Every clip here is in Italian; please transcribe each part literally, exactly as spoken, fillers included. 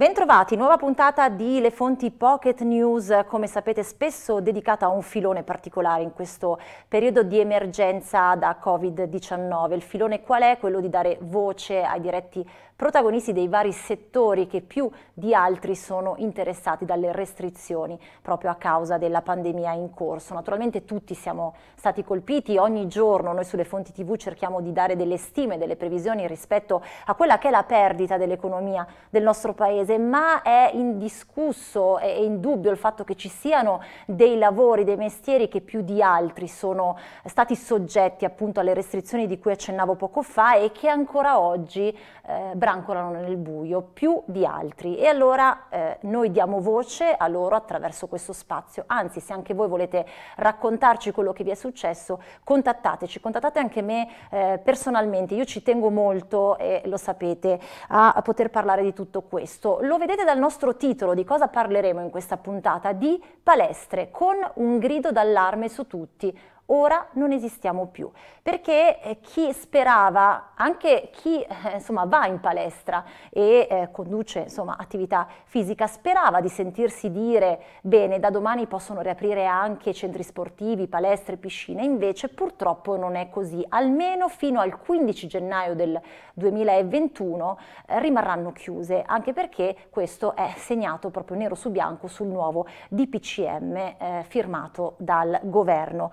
Bentrovati, nuova puntata di Le Fonti Pocket News, come sapete spesso dedicata a un filone particolare in questo periodo di emergenza da Covid diciannove. Il filone qual è? Quello di dare voce ai diretti protagonisti dei vari settori che più di altri sono interessati dalle restrizioni proprio a causa della pandemia in corso. Naturalmente tutti siamo stati colpiti, ogni giorno noi sulle Fonti tivù cerchiamo di dare delle stime, delle previsioni rispetto a quella che è la perdita dell'economia del nostro paese. Ma è indiscusso e in dubbio il fatto che ci siano dei lavori, dei mestieri che più di altri sono stati soggetti appunto alle restrizioni di cui accennavo poco fa e che ancora oggi eh, brancolano nel buio più di altri. E allora eh, noi diamo voce a loro attraverso questo spazio. Anzi, se anche voi volete raccontarci quello che vi è successo, contattateci, contattate anche me eh, personalmente. Io ci tengo molto, e lo sapete, a, a poter parlare di tutto questo. Lo vedete dal nostro titolo, di cosa parleremo in questa puntata? Di palestre, con un grido d'allarme su tutti. Ora non esistiamo più, perché chi sperava, anche chi eh, insomma, va in palestra e eh, conduce insomma, attività fisica, sperava di sentirsi dire bene, da domani possono riaprire anche centri sportivi, palestre, piscine, invece purtroppo non è così. Almeno fino al quindici gennaio del duemilaventuno eh, rimarranno chiuse, anche perché questo è segnato proprio nero su bianco sul nuovo D P C M eh, firmato dal governo.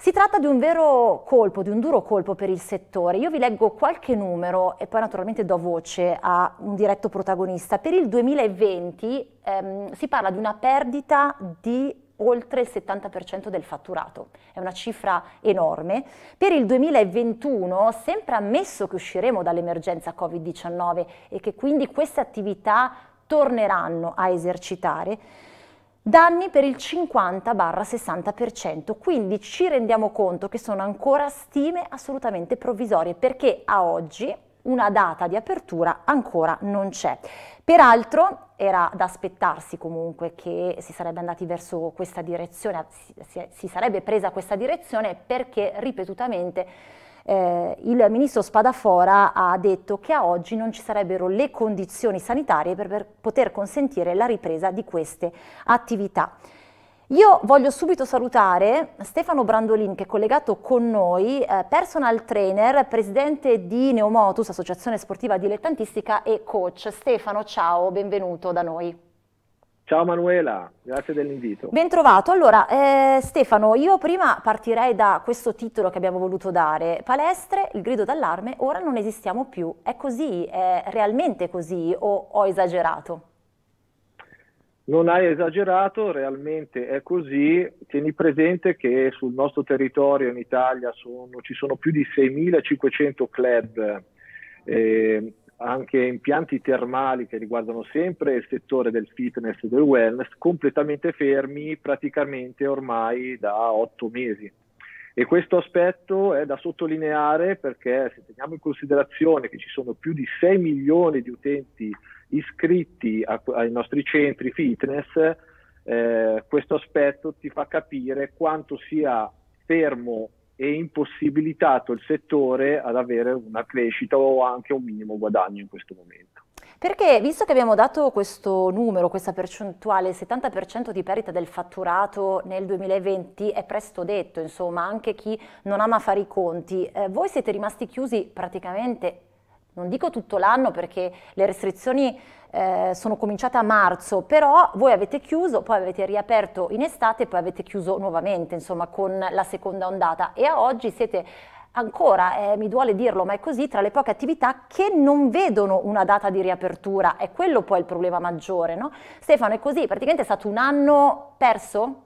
Si tratta di un vero colpo, di un duro colpo per il settore. Io vi leggo qualche numero e poi naturalmente do voce a un diretto protagonista. Per il duemilaventi ehm, si parla di una perdita di oltre il settanta per cento del fatturato, è una cifra enorme. Per il duemilaventuno, sempre ammesso che usciremo dall'emergenza Covid diciannove e che quindi queste attività torneranno a esercitare, danni per il cinquanta sessanta per cento, quindi ci rendiamo conto che sono ancora stime assolutamente provvisorie, perché a oggi una data di apertura ancora non c'è. Peraltro era da aspettarsi comunque che si sarebbe andati verso questa direzione, si, si sarebbe presa questa direzione, perché ripetutamente Eh, il ministro Spadafora ha detto che a oggi non ci sarebbero le condizioni sanitarie per, per poter consentire la ripresa di queste attività. Io voglio subito salutare Stefano Brandolin, che è collegato con noi, eh, personal trainer, presidente di Neomotus, associazione sportiva dilettantistica, e coach. Stefano, ciao, benvenuto da noi. Ciao Manuela, grazie dell'invito. Bentrovato. Allora, eh, Stefano, io prima partirei da questo titolo che abbiamo voluto dare. Palestre, il grido d'allarme, ora non esistiamo più. È così? È realmente così o ho esagerato? Non hai esagerato, realmente è così. Tieni presente che sul nostro territorio in Italia sono, ci sono più di seimilacinquecento club, eh, anche impianti termali che riguardano sempre il settore del fitness e del wellness, completamente fermi praticamente ormai da otto mesi. E questo aspetto è da sottolineare, perché se teniamo in considerazione che ci sono più di sei milioni di utenti iscritti a, ai nostri centri fitness, eh, questo aspetto ti fa capire quanto sia fermo e impossibilitato il settore ad avere una crescita o anche un minimo guadagno in questo momento. Perché, visto che abbiamo dato questo numero, questa percentuale, il settanta per cento di perdita del fatturato nel duemilaventi, è presto detto, insomma, anche chi non ama fare i conti, eh, voi siete rimasti chiusi praticamente, non dico tutto l'anno perché le restrizioni eh, sono cominciate a marzo, però voi avete chiuso, poi avete riaperto in estate e poi avete chiuso nuovamente, insomma, con la seconda ondata, e a oggi siete ancora, eh, mi duole dirlo ma è così, tra le poche attività che non vedono una data di riapertura. È quello poi il problema maggiore, no? Stefano, è così? Praticamente è stato un anno perso?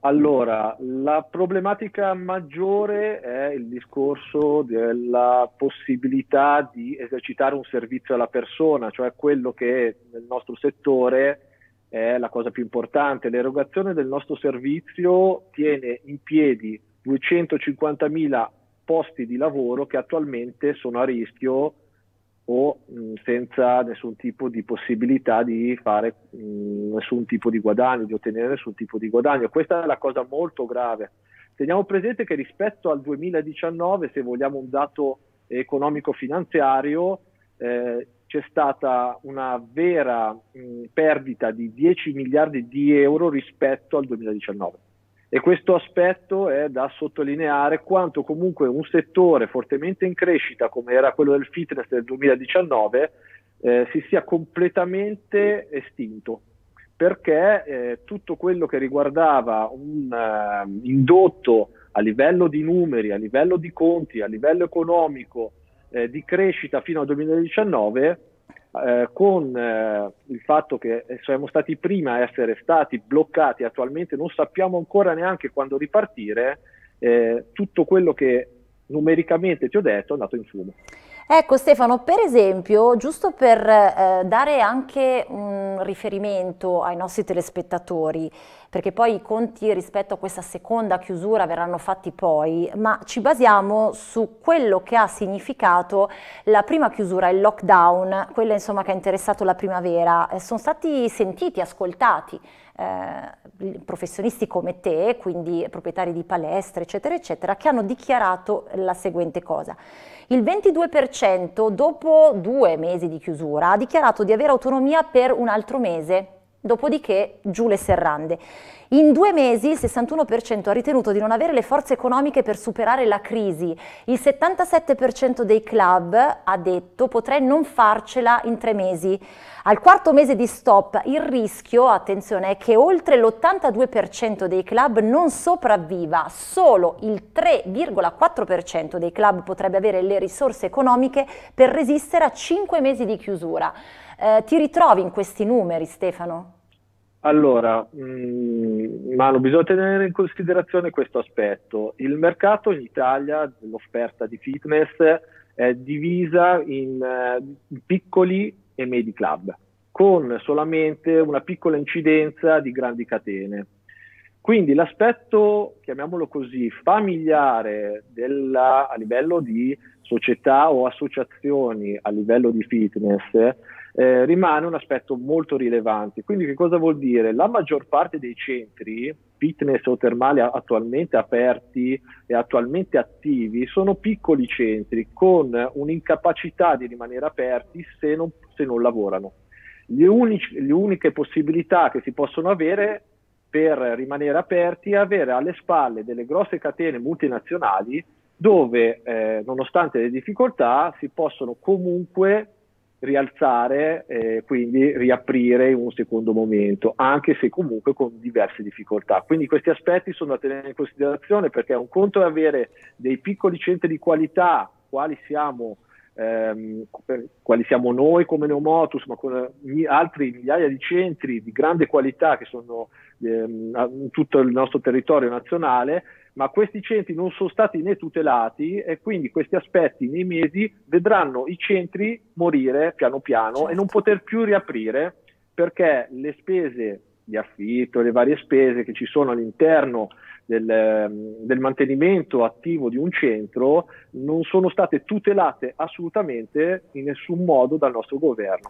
Allora, la problematica maggiore è il discorso della possibilità di esercitare un servizio alla persona, cioè quello che nel nostro settore è la cosa più importante. L'erogazione del nostro servizio tiene in piedi duecentocinquantamila posti di lavoro che attualmente sono a rischio o mh, senza nessun tipo di possibilità di fare mh, nessun tipo di guadagno, di ottenere nessun tipo di guadagno. Questa è la cosa molto grave. Teniamo presente che rispetto al duemiladiciannove, se vogliamo un dato economico-finanziario, eh, c'è stata una vera mh, perdita di dieci miliardi di euro rispetto al duemiladiciannove. E questo aspetto è da sottolineare quanto comunque un settore fortemente in crescita come era quello del fitness del duemiladiciannove eh, si sia completamente estinto, perché eh, tutto quello che riguardava un uh, indotto a livello di numeri, a livello di conti, a livello economico eh, di crescita fino al duemiladiciannove, Eh, con eh, il fatto che siamo stati prima a essere stati bloccati, attualmente non sappiamo ancora neanche quando ripartire, eh, tutto quello che numericamente ti ho detto è andato in fumo. Ecco Stefano, per esempio, giusto per eh, dare anche un riferimento ai nostri telespettatori, perché poi i conti rispetto a questa seconda chiusura verranno fatti poi, ma ci basiamo su quello che ha significato la prima chiusura, il lockdown, quella insomma che ha interessato la primavera. Eh, sono stati sentiti, ascoltati eh, professionisti come te, quindi proprietari di palestre, eccetera, eccetera, che hanno dichiarato la seguente cosa. Il ventidue per cento dopo due mesi di chiusura ha dichiarato di avere autonomia per un altro mese, dopodiché giù le serrande. In due mesi il sessantuno per cento ha ritenuto di non avere le forze economiche per superare la crisi, il settantasette per cento dei club ha detto potrei non farcela in tre mesi. Al quarto mese di stop il rischio, attenzione, è che oltre l'ottantadue per cento dei club non sopravviva, solo il tre virgola quattro per cento dei club potrebbe avere le risorse economiche per resistere a cinque mesi di chiusura. Eh, ti ritrovi in questi numeri, Stefano? Allora, mh, Manu, bisogna tenere in considerazione questo aspetto. Il mercato in Italia, l'offerta di fitness, è divisa in eh, piccoli e medi club, con solamente una piccola incidenza di grandi catene. Quindi l'aspetto, chiamiamolo così, familiare della, a livello di società o associazioni a livello di fitness eh, rimane un aspetto molto rilevante. Quindi che cosa vuol dire? La maggior parte dei centri fitness o termali attualmente aperti e attualmente attivi sono piccoli centri con un'incapacità di rimanere aperti se non, se non lavorano. Le, unici, le uniche possibilità che si possono avere per rimanere aperti e avere alle spalle delle grosse catene multinazionali dove, eh, nonostante le difficoltà, si possono comunque rialzare e eh, quindi riaprire in un secondo momento, anche se comunque con diverse difficoltà. Quindi questi aspetti sono da tenere in considerazione, perché un conto è avere dei piccoli centri di qualità, quali siamo, ehm, quali siamo noi come Neomotus, ma con altri migliaia di centri di grande qualità che sono in tutto il nostro territorio nazionale, ma questi centri non sono stati né tutelati e quindi questi aspetti nei mesi vedranno i centri morire piano piano, certo, e non poter più riaprire, perché le spese di affitto, le varie spese che ci sono all'interno del, del mantenimento attivo di un centro non sono state tutelate assolutamente in nessun modo dal nostro governo.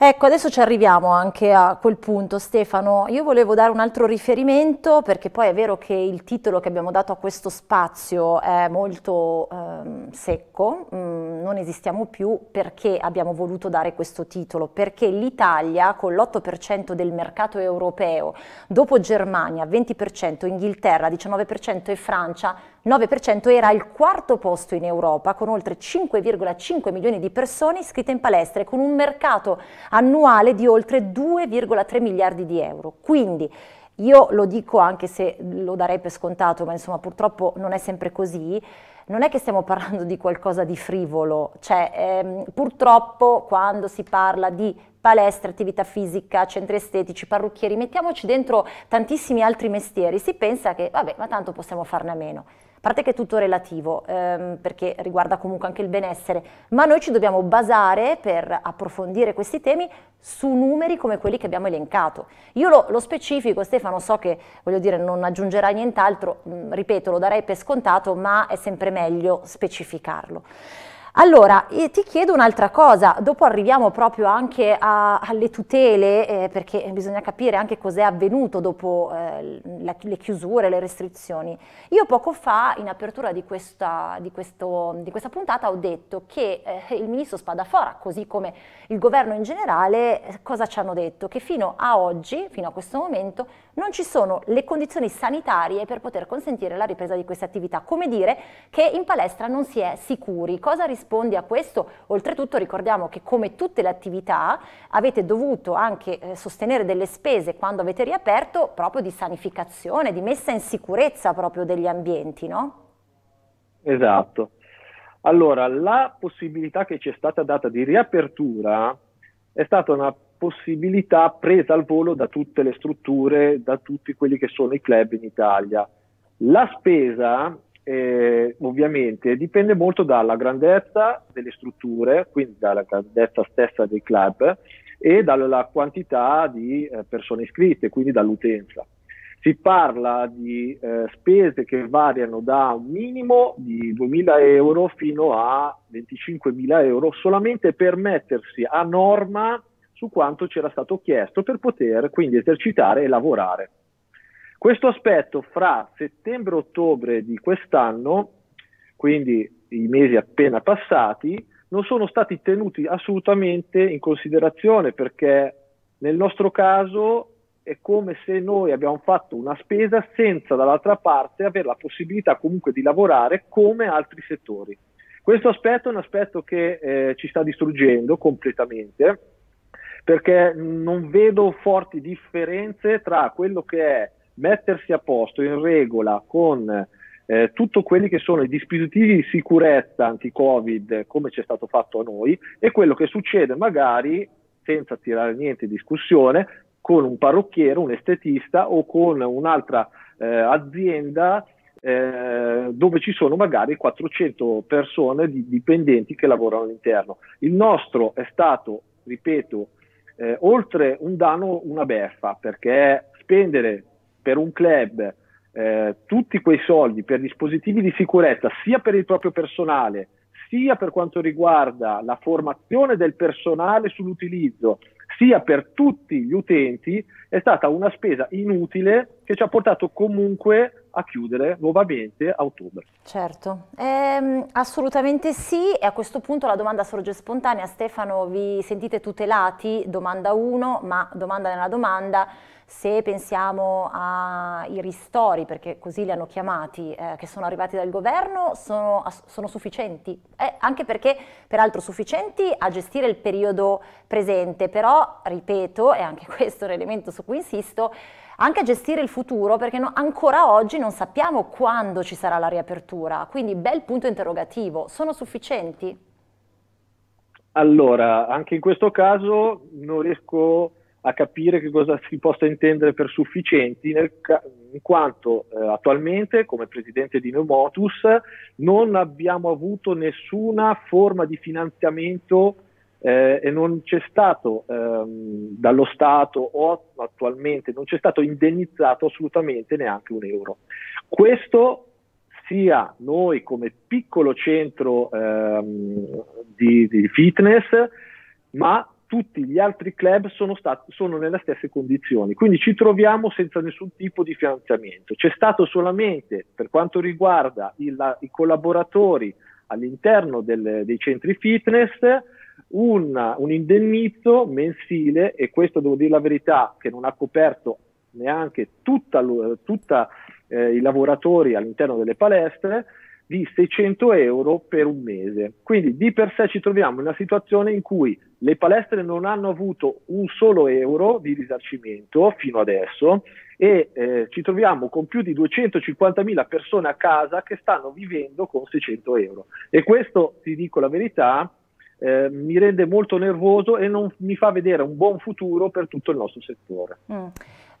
Ecco, adesso ci arriviamo anche a quel punto, Stefano. Io volevo dare un altro riferimento, perché poi è vero che il titolo che abbiamo dato a questo spazio è molto ehm, secco, mm, non esistiamo più. Perché abbiamo voluto dare questo titolo? Perché l'Italia, con l'otto per cento del mercato europeo, dopo Germania, venti per cento, Inghilterra, diciannove per cento e Francia, nove per cento, era il quarto posto in Europa, con oltre cinque virgola cinque milioni di persone iscritte in palestre, con un mercato annuale di oltre due virgola tre miliardi di euro. Quindi io lo dico, anche se lo darei per scontato, ma insomma purtroppo non è sempre così, non è che stiamo parlando di qualcosa di frivolo, cioè ehm, purtroppo quando si parla di palestre, attività fisica, centri estetici, parrucchieri, mettiamoci dentro tantissimi altri mestieri, si pensa che vabbè, ma tanto possiamo farne a meno. A parte che è tutto relativo, ehm, perché riguarda comunque anche il benessere, ma noi ci dobbiamo basare per approfondire questi temi su numeri come quelli che abbiamo elencato. Io lo, lo specifico, Stefano, so che, voglio dire, non aggiungerai nient'altro, ripeto, lo darei per scontato, ma è sempre meglio specificarlo. Allora, ti chiedo un'altra cosa, dopo arriviamo proprio anche a, alle tutele, eh, perché bisogna capire anche cos'è avvenuto dopo eh, la, le chiusure, le restrizioni. Io poco fa, in apertura di questa, di questo, di questa puntata, ho detto che eh, il ministro Spadafora, così come il governo in generale, eh, cosa ci hanno detto? Che fino a oggi, fino a questo momento, non ci sono le condizioni sanitarie per poter consentire la ripresa di queste attività. Come dire che in palestra non si è sicuri. Cosa risponde? Rispondi a questo? Oltretutto ricordiamo che come tutte le attività avete dovuto anche eh, sostenere delle spese quando avete riaperto proprio di sanificazione, di messa in sicurezza proprio degli ambienti, no? Esatto. Allora, la possibilità che ci è stata data di riapertura è stata una possibilità presa al volo da tutte le strutture, da tutti quelli che sono i club in Italia. La spesa... Eh, ovviamente dipende molto dalla grandezza delle strutture, quindi dalla grandezza stessa dei club e dalla quantità di eh, persone iscritte, quindi dall'utenza. Si parla di eh, spese che variano da un minimo di duemila euro fino a venticinquemila euro solamente per mettersi a norma su quanto c'era stato chiesto per poter quindi esercitare e lavorare. Questo aspetto fra settembre e ottobre di quest'anno, quindi i mesi appena passati, non sono stati tenuti assolutamente in considerazione, perché nel nostro caso è come se noi abbiamo fatto una spesa senza dall'altra parte avere la possibilità comunque di lavorare come altri settori. Questo aspetto è un aspetto che eh, ci sta distruggendo completamente, perché non vedo forti differenze tra quello che è mettersi a posto in regola con eh, tutto quelli che sono i dispositivi di sicurezza anti-Covid, come c'è stato fatto a noi, e quello che succede magari, senza tirare niente in discussione, con un parrucchiere, un estetista o con un'altra eh, azienda eh, dove ci sono magari quattrocento persone di dipendenti che lavorano all'interno. Il nostro è stato, ripeto, eh, oltre un danno, una beffa, perché spendere per un club eh, tutti quei soldi per dispositivi di sicurezza, sia per il proprio personale, sia per quanto riguarda la formazione del personale sull'utilizzo, sia per tutti gli utenti, è stata una spesa inutile che ci ha portato comunque a chiudere nuovamente a ottobre. Certo, eh, assolutamente sì, e a questo punto la domanda sorge spontanea. Stefano, vi sentite tutelati? Domanda uno, ma domanda nella domanda, se pensiamo ai ristori, perché così li hanno chiamati, eh, che sono arrivati dal governo, sono, sono sufficienti? Eh, anche perché, peraltro, sufficienti a gestire il periodo presente, però, ripeto, e anche questo è un elemento su cui insisto, anche a gestire il futuro, perché no, ancora oggi non sappiamo quando ci sarà la riapertura, quindi bel punto interrogativo. Sono sufficienti? Allora, anche in questo caso non riesco a capire che cosa si possa intendere per sufficienti, nel in quanto eh, attualmente, come presidente di Neomotus, non abbiamo avuto nessuna forma di finanziamento Eh, e non c'è stato ehm, dallo Stato, o attualmente non c'è stato indennizzato assolutamente neanche un euro. Questo sia noi come piccolo centro ehm, di, di fitness, ma tutti gli altri club sono, stati, sono nelle stesse condizioni, quindi ci troviamo senza nessun tipo di finanziamento. C'è stato solamente, per quanto riguarda il, la, i collaboratori all'interno dei centri fitness, Un, un indennizzo mensile, e questo devo dire la verità che non ha coperto neanche tutta, tutta eh, i lavoratori all'interno delle palestre, di seicento euro per un mese. Quindi di per sé ci troviamo in una situazione in cui le palestre non hanno avuto un solo euro di risarcimento fino adesso, e eh, ci troviamo con più di duecentocinquantamila persone a casa che stanno vivendo con seicento euro, e questo, ti dico la verità, Eh, mi rende molto nervoso e non mi fa vedere un buon futuro per tutto il nostro settore. Mm.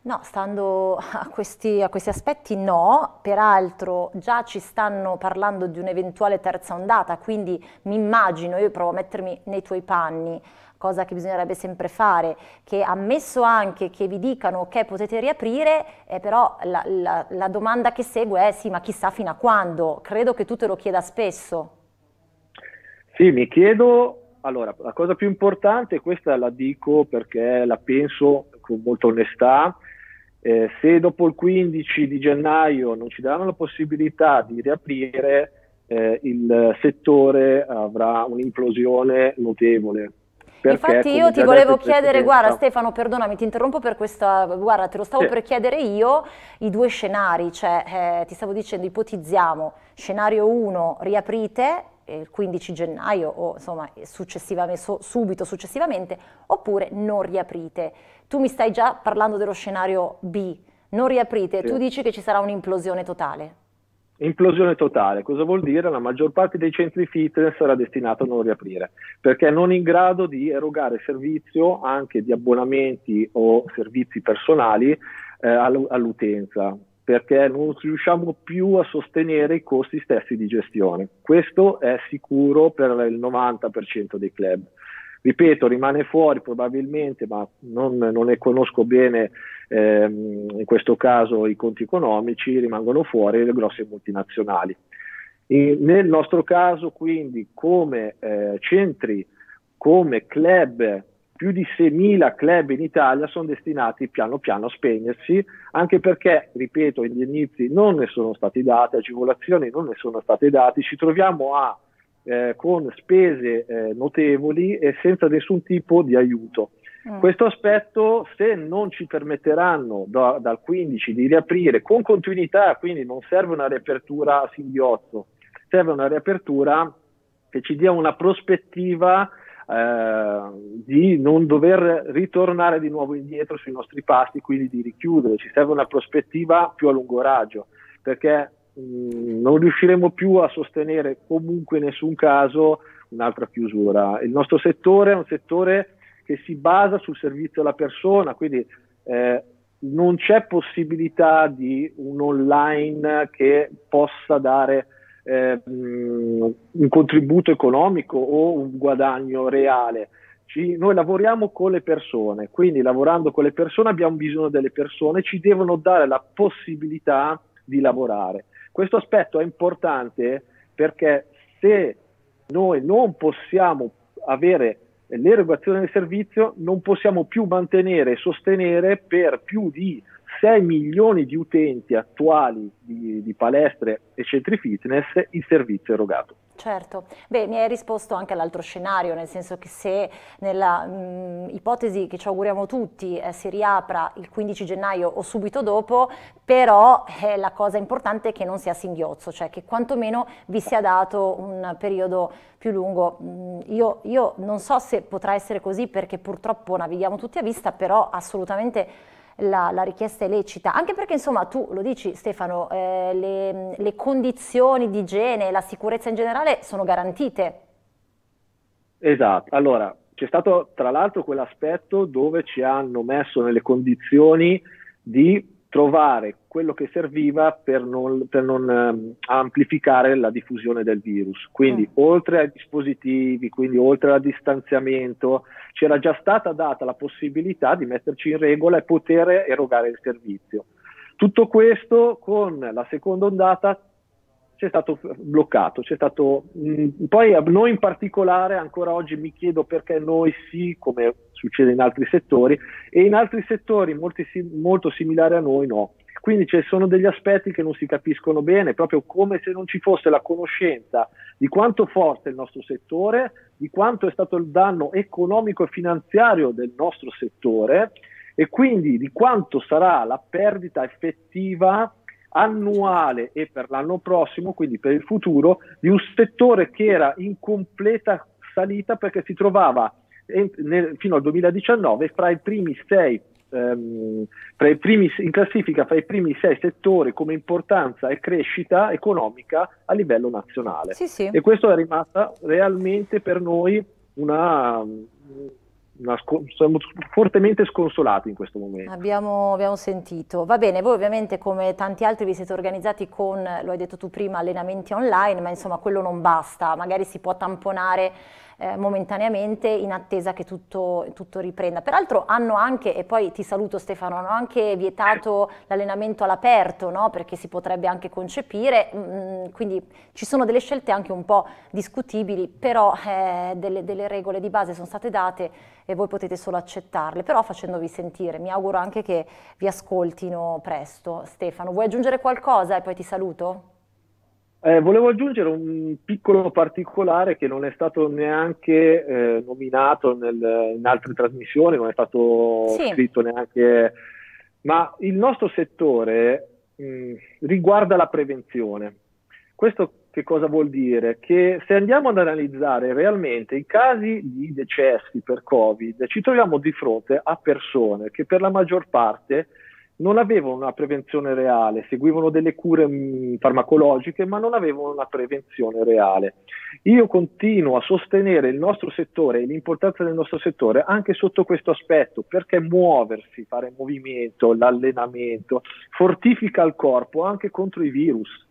No, stando a questi, a questi aspetti no, peraltro già ci stanno parlando di un'eventuale terza ondata, quindi mi immagino, io provo a mettermi nei tuoi panni, cosa che bisognerebbe sempre fare, che ammesso anche che vi dicano che potete riaprire, eh, però la, la, la domanda che segue è sì, ma chissà fino a quando? Credo che tu te lo chieda spesso. Sì, mi chiedo, allora, la cosa più importante, questa la dico perché la penso con molta onestà, eh, se dopo il quindici di gennaio non ci daranno la possibilità di riaprire, eh, il settore avrà un'implosione notevole. Perché, infatti io ti volevo chiedere, guarda Stefano, perdonami, ti interrompo per questa, guarda, te lo stavo sì. per chiedere io, i due scenari, cioè eh, ti stavo dicendo, ipotizziamo, scenario uno, riaprite eh, il quindici gennaio o insomma successivamente, so, subito successivamente, oppure non riaprite. Tu mi stai già parlando dello scenario bi, non riaprite, sì. tu dici che ci sarà un'implosione totale. Implosione totale, cosa vuol dire? La maggior parte dei centri fitness sarà destinata a non riaprire, perché non in grado di erogare servizio anche di abbonamenti o servizi personali eh, all'utenza, perché non riusciamo più a sostenere i costi stessi di gestione. Questo è sicuro per il novanta per cento dei club. Ripeto, rimane fuori probabilmente, ma non, non ne conosco bene ehm, in questo caso i conti economici, rimangono fuori le grosse multinazionali. E nel nostro caso quindi come eh, centri, come club, più di seimila club in Italia sono destinati piano piano a spegnersi, anche perché, ripeto, indennizzi non ne sono stati dati, agevolazioni non ne sono state date, ci troviamo a Eh, con spese eh, notevoli e senza nessun tipo di aiuto. Mm. Questo aspetto, se non ci permetteranno da, dal quindici di riaprire con continuità, quindi non serve una riapertura a singhiozzo, serve una riapertura che ci dia una prospettiva eh, di non dover ritornare di nuovo indietro sui nostri passi, quindi di richiudere, ci serve una prospettiva più a lungo raggio, perché non riusciremo più a sostenere comunque in nessun caso un'altra chiusura. Il nostro settore è un settore che si basa sul servizio alla persona, quindi eh, non c'è possibilità di un online che possa dare eh, un contributo economico o un guadagno reale. Ci, noi lavoriamo con le persone, quindi lavorando con le persone abbiamo bisogno delle persone, ci devono dare la possibilità di lavorare. Questo aspetto è importante perché se noi non possiamo avere l'erogazione del servizio, non possiamo più mantenere e sostenere per più di sei milioni di utenti attuali di, di palestre e centri fitness il servizio erogato. Certo, beh, mi hai risposto anche all'altro scenario, nel senso che se nella mh, ipotesi che ci auguriamo tutti eh, si riapra il quindici gennaio o subito dopo, però eh, la cosa importante è che non sia singhiozzo, cioè che quantomeno vi sia dato un periodo più lungo. Mh, io, io non so se potrà essere così perché purtroppo navighiamo tutti a vista, però assolutamente La, la richiesta è lecita, anche perché insomma tu lo dici Stefano, eh, le, le condizioni di igiene e la sicurezza in generale sono garantite. Esatto, allora c'è stato tra l'altro quell'aspetto dove ci hanno messo nelle condizioni di trovare quello che serviva per non, per non ehm, amplificare la diffusione del virus, quindi mm. oltre ai dispositivi, quindi oltre al distanziamento, c'era già stata data la possibilità di metterci in regola e poter erogare il servizio. Tutto questo con la seconda ondata c'è stato bloccato, c'è stato, mh, poi a noi in particolare ancora oggi mi chiedo perché noi sì, come succede in altri settori, e in altri settori molti, molto similari a noi no. Quindi ci sono degli aspetti che non si capiscono bene, proprio come se non ci fosse la conoscenza di quanto forte è il nostro settore, di quanto è stato il danno economico e finanziario del nostro settore e quindi di quanto sarà la perdita effettiva annuale e per l'anno prossimo, quindi per il futuro, di un settore che era in completa salita perché si trovava nel, fino al duemiladiciannove fra i primi sei ehm, fra i primi, in classifica fra i primi sei settori come importanza e crescita economica a livello nazionale. Sì, sì. E questo è rimasta realmente per noi una una, siamo fortemente sconsolati in questo momento. Abbiamo, abbiamo sentito. Va bene, voi ovviamente come tanti altri vi siete organizzati con, lo hai detto tu prima, allenamenti online, ma insomma quello non basta, magari si può tamponare eh, momentaneamente in attesa che tutto, tutto riprenda. Peraltro hanno anche, e poi ti saluto Stefano, hanno anche vietato l'allenamento all'aperto, no? Perché si potrebbe anche concepire, mh, quindi ci sono delle scelte anche un po' discutibili, però eh, delle, delle regole di base sono state date e voi potete solo accettarle, però facendovi sentire. Mi auguro anche che vi ascoltino presto. Stefano, vuoi aggiungere qualcosa e poi ti saluto? Eh, volevo aggiungere un piccolo particolare che non è stato neanche eh, nominato nel, in altre trasmissioni, non è stato sì. scritto neanche, ma il nostro settore mh, riguarda la prevenzione. Questo che cosa vuol dire? Che se andiamo ad analizzare realmente i casi di decessi per Covid, ci troviamo di fronte a persone che per la maggior parte non avevano una prevenzione reale, seguivano delle cure mh, farmacologiche, ma non avevano una prevenzione reale. Io continuo a sostenere il nostro settore e l'importanza del nostro settore anche sotto questo aspetto, perché muoversi, fare movimento, l'allenamento, fortifica il corpo anche contro i virus.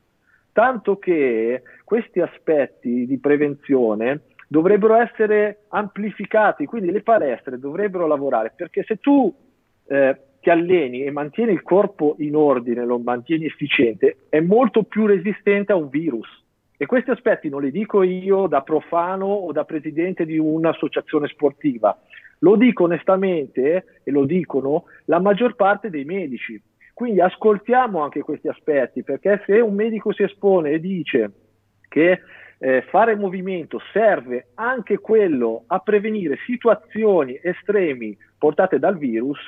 Tanto che questi aspetti di prevenzione dovrebbero essere amplificati, quindi le palestre dovrebbero lavorare, perché se tu... Eh, ti alleni e mantieni il corpo in ordine, lo mantieni efficiente, è molto più resistente a un virus. E questi aspetti non li dico io da profano o da presidente di un'associazione sportiva, lo dico onestamente e lo dicono la maggior parte dei medici. Quindi ascoltiamo anche questi aspetti, perché se un medico si espone e dice che eh, fare movimento serve anche quello a prevenire situazioni estremi portate dal virus,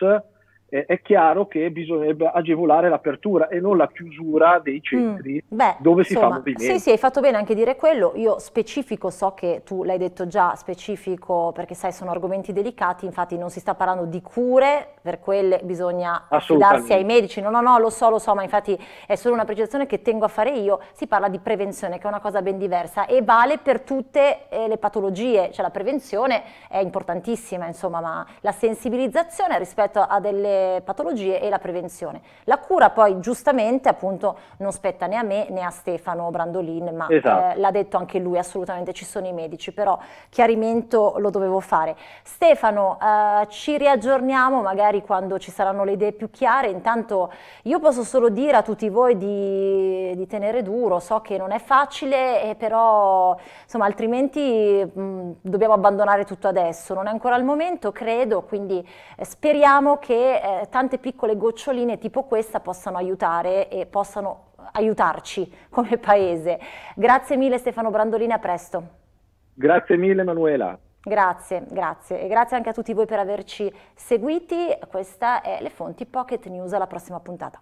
è chiaro che bisognerebbe agevolare l'apertura e non la chiusura dei centri mm, beh, dove insomma, si fa movimento. Sì, sì, hai fatto bene anche dire quello. Io specifico, so che tu l'hai detto già, specifico perché sai sono argomenti delicati, infatti non si sta parlando di cure, per quelle bisogna affidarsi ai medici. No, no, no, lo so, lo so, ma infatti è solo una precisazione che tengo a fare io. Si parla di prevenzione, che è una cosa ben diversa e vale per tutte eh, le patologie. Cioè la prevenzione è importantissima, insomma, ma la sensibilizzazione rispetto a delle patologie e la prevenzione. La cura poi giustamente appunto non spetta né a me né a Stefano Brandolin, ma esatto. eh, l'ha detto anche lui, assolutamente ci sono i medici, però chiarimento lo dovevo fare. Stefano, eh, ci riaggiorniamo magari quando ci saranno le idee più chiare. Intanto io posso solo dire a tutti voi di, di tenere duro, so che non è facile, eh, però insomma altrimenti mh, dobbiamo abbandonare tutto adesso, non è ancora il momento credo, quindi eh, speriamo che eh, tante piccole goccioline tipo questa possano aiutare e possano aiutarci come paese. Grazie mille Stefano Brandolin, a presto. Grazie mille Manuela. Grazie, grazie e grazie anche a tutti voi per averci seguiti. Questa è Le Fonti Pocket News, alla prossima puntata.